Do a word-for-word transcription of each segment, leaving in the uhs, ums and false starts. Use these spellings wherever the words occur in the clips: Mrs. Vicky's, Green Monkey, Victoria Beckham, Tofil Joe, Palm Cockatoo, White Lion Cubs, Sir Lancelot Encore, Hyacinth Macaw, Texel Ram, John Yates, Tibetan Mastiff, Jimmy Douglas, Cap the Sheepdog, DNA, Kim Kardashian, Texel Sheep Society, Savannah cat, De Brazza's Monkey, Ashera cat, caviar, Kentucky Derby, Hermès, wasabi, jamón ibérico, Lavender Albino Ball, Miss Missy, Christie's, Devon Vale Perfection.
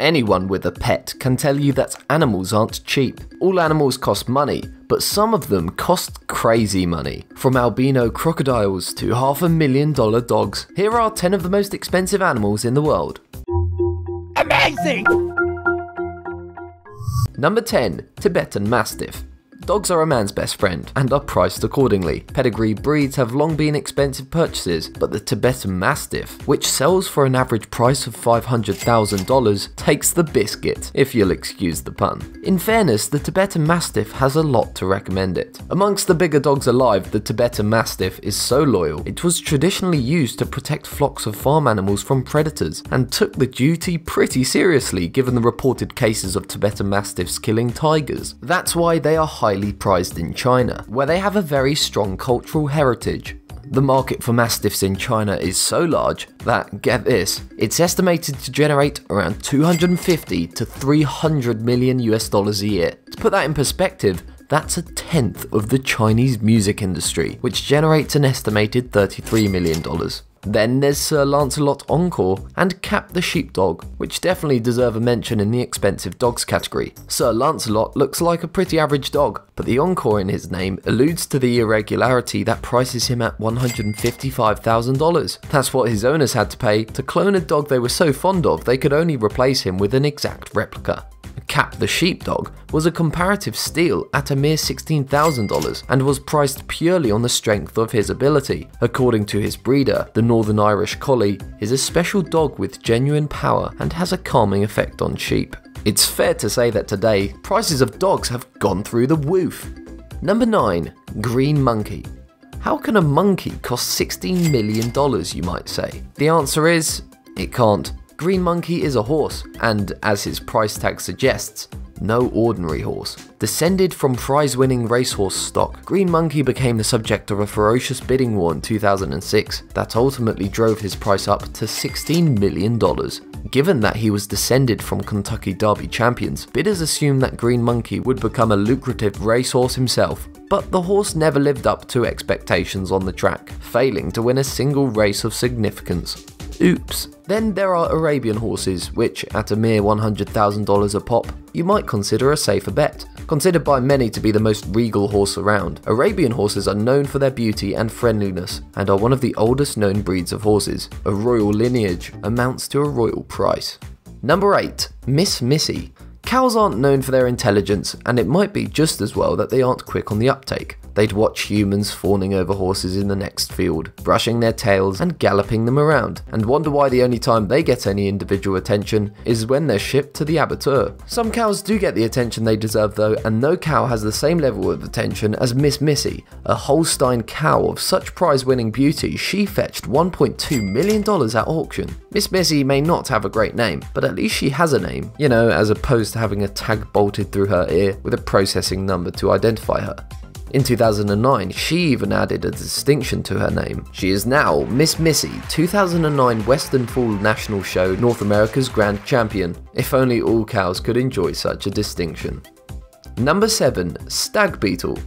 anyone with a pet can tell you that animals aren't cheap. All animals cost money, but some of them cost crazy money. From albino crocodiles to half a million dollar dogs, here are ten of the most expensive animals in the world. Amazing! Number ten. Tibetan Mastiff. Dogs are a man's best friend, and are priced accordingly. Pedigree breeds have long been expensive purchases, but the Tibetan Mastiff, which sells for an average price of five hundred thousand dollars, takes the biscuit, if you'll excuse the pun. In fairness, the Tibetan Mastiff has a lot to recommend it. Amongst the bigger dogs alive, the Tibetan Mastiff is so loyal, it was traditionally used to protect flocks of farm animals from predators, and took the duty pretty seriously given the reported cases of Tibetan Mastiffs killing tigers. That's why they are highly highly prized in China, where they have a very strong cultural heritage. The market for Mastiffs in China is so large that, get this, it's estimated to generate around two hundred fifty to three hundred million US dollars a year. To put that in perspective, that's a tenth of the Chinese music industry, which generates an estimated thirty-three million dollars. Then there's Sir Lancelot Encore and Cap the Sheepdog, which definitely deserve a mention in the expensive dogs category. Sir Lancelot looks like a pretty average dog, but the Encore in his name alludes to the irregularity that prices him at one hundred fifty-five thousand dollars. That's what his owners had to pay to clone a dog they were so fond of they could only replace him with an exact replica. Cap the Sheepdog was a comparative steal at a mere sixteen thousand dollars and was priced purely on the strength of his ability. According to his breeder, the Northern Irish Collie is a special dog with genuine power and has a calming effect on sheep. It's fair to say that today, prices of dogs have gone through the woof. Number nine. Green Monkey. How can a monkey cost sixteen million dollars, you might say? The answer is, it can't. Green Monkey is a horse, and as his price tag suggests, no ordinary horse. Descended from prize-winning racehorse stock, Green Monkey became the subject of a ferocious bidding war in two thousand six that ultimately drove his price up to sixteen million dollars. Given that he was descended from Kentucky Derby champions, bidders assumed that Green Monkey would become a lucrative racehorse himself, but the horse never lived up to expectations on the track, failing to win a single race of significance. Oops. Then there are Arabian horses, which, at a mere one hundred thousand dollars a pop, you might consider a safer bet. Considered by many to be the most regal horse around, Arabian horses are known for their beauty and friendliness, and are one of the oldest known breeds of horses. A royal lineage amounts to a royal price. Number eight. Miss Missy. Cows aren't known for their intelligence, and it might be just as well that they aren't quick on the uptake. They'd watch humans fawning over horses in the next field, brushing their tails and galloping them around, and wonder why the only time they get any individual attention is when they're shipped to the abattoir. Some cows do get the attention they deserve though, and no cow has the same level of attention as Miss Missy, a Holstein cow of such prize-winning beauty she fetched one point two million dollars at auction. Miss Missy may not have a great name, but at least she has a name, you know, as opposed to having a tag bolted through her ear with a processing number to identify her. In two thousand nine, she even added a distinction to her name. She is now Miss Missy, two thousand nine Western Fall National Show North America's Grand Champion. If only all cows could enjoy such a distinction. Number seven. Stag Beetle.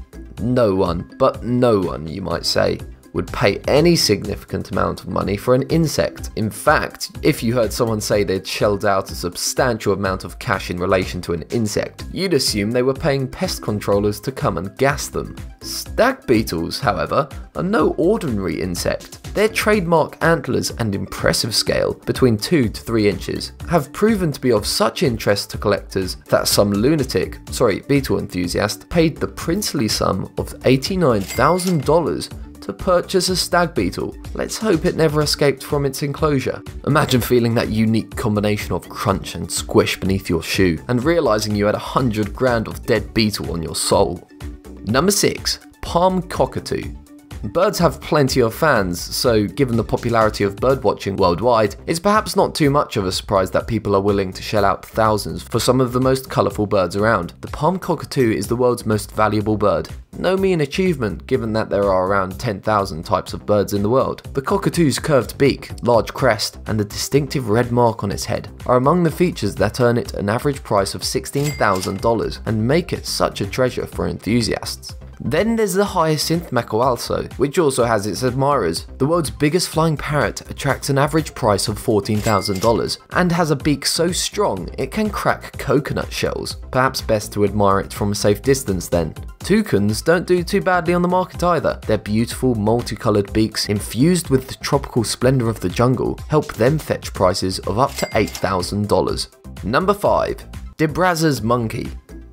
No one, but no one, you might say, would pay any significant amount of money for an insect. In fact, if you heard someone say they'd shelled out a substantial amount of cash in relation to an insect, you'd assume they were paying pest controllers to come and gas them. Stag beetles, however, are no ordinary insect. Their trademark antlers and impressive scale, between two to three inches, have proven to be of such interest to collectors that some lunatic, sorry, beetle enthusiast, paid the princely sum of eighty-nine thousand dollars to purchase a stag beetle. Let's hope it never escaped from its enclosure. Imagine feeling that unique combination of crunch and squish beneath your shoe, and realizing you had a hundred grand of dead beetle on your soul. Number six. Palm Cockatoo. Birds have plenty of fans, so given the popularity of birdwatching worldwide, it's perhaps not too much of a surprise that people are willing to shell out thousands for some of the most colourful birds around. The palm cockatoo is the world's most valuable bird. No mean achievement, given that there are around ten thousand types of birds in the world. The cockatoo's curved beak, large crest, and the distinctive red mark on its head are among the features that earn it an average price of sixteen thousand dollars and make it such a treasure for enthusiasts. Then there's the Hyacinth Macaw also, which also has its admirers. The world's biggest flying parrot attracts an average price of fourteen thousand dollars and has a beak so strong it can crack coconut shells. Perhaps best to admire it from a safe distance then. Toucans don't do too badly on the market either. Their beautiful multicoloured beaks infused with the tropical splendour of the jungle help them fetch prices of up to eight thousand dollars. Number five. De Brazza's Monkey.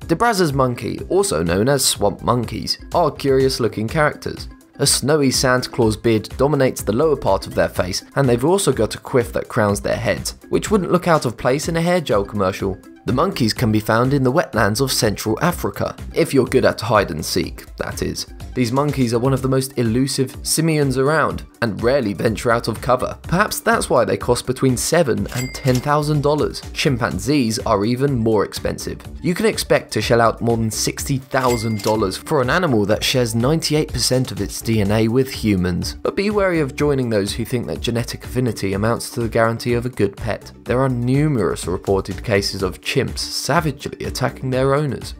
De Brazza's Monkey, also known as swamp monkeys, are curious looking characters. A snowy Santa Claus beard dominates the lower part of their face, and they've also got a quiff that crowns their heads, which wouldn't look out of place in a hair gel commercial. The monkeys can be found in the wetlands of Central Africa, if you're good at hide and seek, that is. These monkeys are one of the most elusive simians around, and rarely venture out of cover. Perhaps that's why they cost between seven thousand and ten thousand dollars. Chimpanzees are even more expensive. You can expect to shell out more than sixty thousand dollars for an animal that shares ninety-eight percent of its D N A with humans. But be wary of joining those who think that genetic affinity amounts to the guarantee of a good pet. There are numerous reported cases of chimps savagely attacking their owners.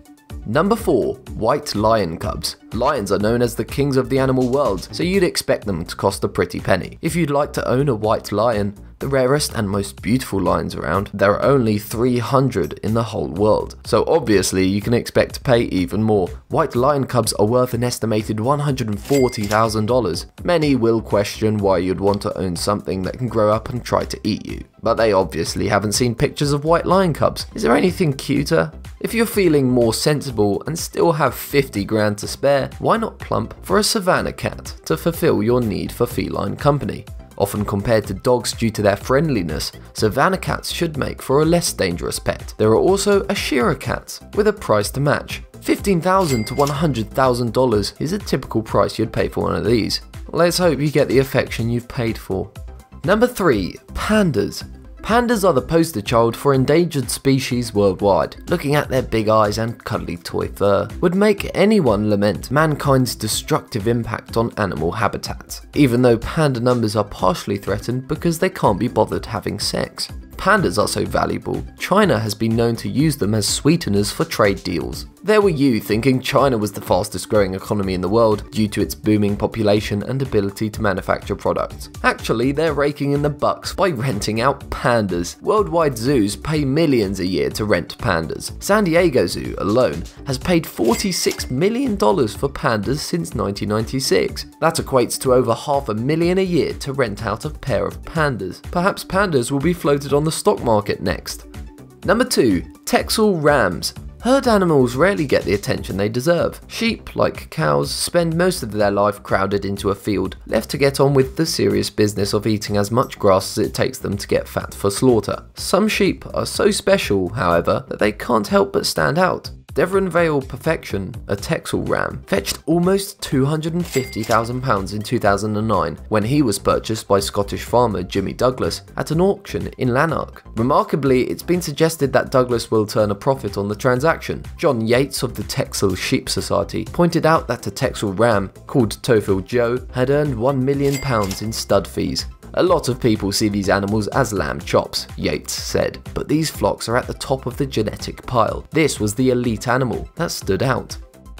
Number four. White Lion Cubs. Lions are known as the kings of the animal world, so you'd expect them to cost a pretty penny. If you'd like to own a white lion, the rarest and most beautiful lions around, there are only three hundred in the whole world, so obviously you can expect to pay even more. White Lion Cubs are worth an estimated one hundred forty thousand dollars. Many will question why you'd want to own something that can grow up and try to eat you, but they obviously haven't seen pictures of white lion cubs. Is there anything cuter? If you're feeling more sensible and still have fifty grand to spare, why not plump for a Savannah cat to fulfill your need for feline company? Often compared to dogs due to their friendliness, Savannah cats should make for a less dangerous pet. There are also Ashera cats with a price to match. fifteen thousand to one hundred thousand dollars is a typical price you'd pay for one of these. Let's hope you get the affection you've paid for. Number three. Pandas. Pandas are the poster child for endangered species worldwide. Looking at their big eyes and cuddly toy fur would make anyone lament mankind's destructive impact on animal habitats, even though panda numbers are partially threatened because they can't be bothered having sex. Pandas are so valuable, China has been known to use them as sweeteners for trade deals. There were you thinking China was the fastest growing economy in the world due to its booming population and ability to manufacture products. Actually, they're raking in the bucks by renting out pandas. Worldwide zoos pay millions a year to rent pandas. San Diego Zoo alone has paid forty-six million dollars for pandas since nineteen ninety-six. That equates to over half a million a year to rent out a pair of pandas. Perhaps pandas will be floated on the stock market next. Number two. Texel Rams. Herd animals rarely get the attention they deserve. Sheep, like cows, spend most of their life crowded into a field, left to get on with the serious business of eating as much grass as it takes them to get fat for slaughter. Some sheep are so special, however, that they can't help but stand out. Devon Vale Perfection, a Texel Ram, fetched almost two hundred fifty thousand pounds in two thousand nine when he was purchased by Scottish farmer Jimmy Douglas at an auction in Lanark. Remarkably, it's been suggested that Douglas will turn a profit on the transaction. John Yates of the Texel Sheep Society pointed out that a Texel Ram, called Tofil Joe, had earned one million pounds in stud fees. A lot of people see these animals as lamb chops, Yates said, but these flocks are at the top of the genetic pile. This was the elite animal that stood out.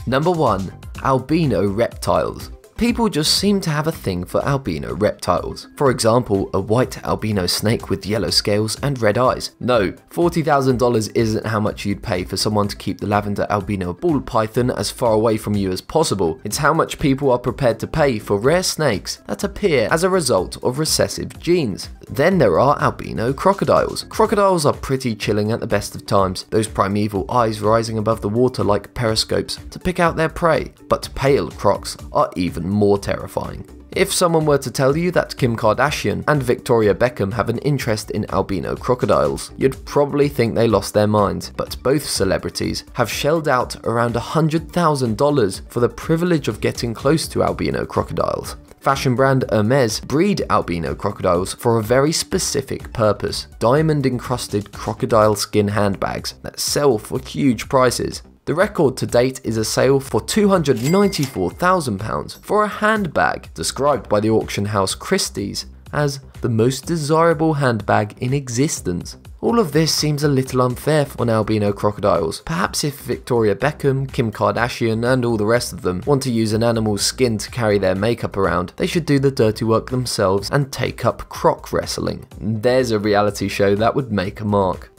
Number one. Albino reptiles. People just seem to have a thing for albino reptiles. For example, a white albino snake with yellow scales and red eyes. No, forty thousand dollars isn't how much you'd pay for someone to keep the lavender albino ball python as far away from you as possible. It's how much people are prepared to pay for rare snakes that appear as a result of recessive genes. Then there are albino crocodiles. Crocodiles are pretty chilling at the best of times, those primeval eyes rising above the water like periscopes to pick out their prey. But pale crocs are even more more terrifying. If someone were to tell you that Kim Kardashian and Victoria Beckham have an interest in albino crocodiles, you'd probably think they lost their minds, but both celebrities have shelled out around one hundred thousand dollars for the privilege of getting close to albino crocodiles. Fashion brand Hermès breed albino crocodiles for a very specific purpose: diamond-encrusted crocodile skin handbags that sell for huge prices. The record to date is a sale for two hundred ninety-four thousand pounds for a handbag, described by the auction house Christie's as the most desirable handbag in existence. All of this seems a little unfair for albino crocodiles. Perhaps if Victoria Beckham, Kim Kardashian and all the rest of them want to use an animal's skin to carry their makeup around, they should do the dirty work themselves and take up croc wrestling. There's a reality show that would make a mark.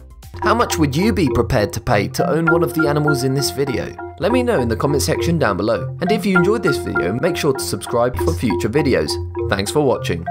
How much would you be prepared to pay to own one of the animals in this video? Let me know in the comment section down below. And if you enjoyed this video, make sure to subscribe for future videos. Thanks for watching.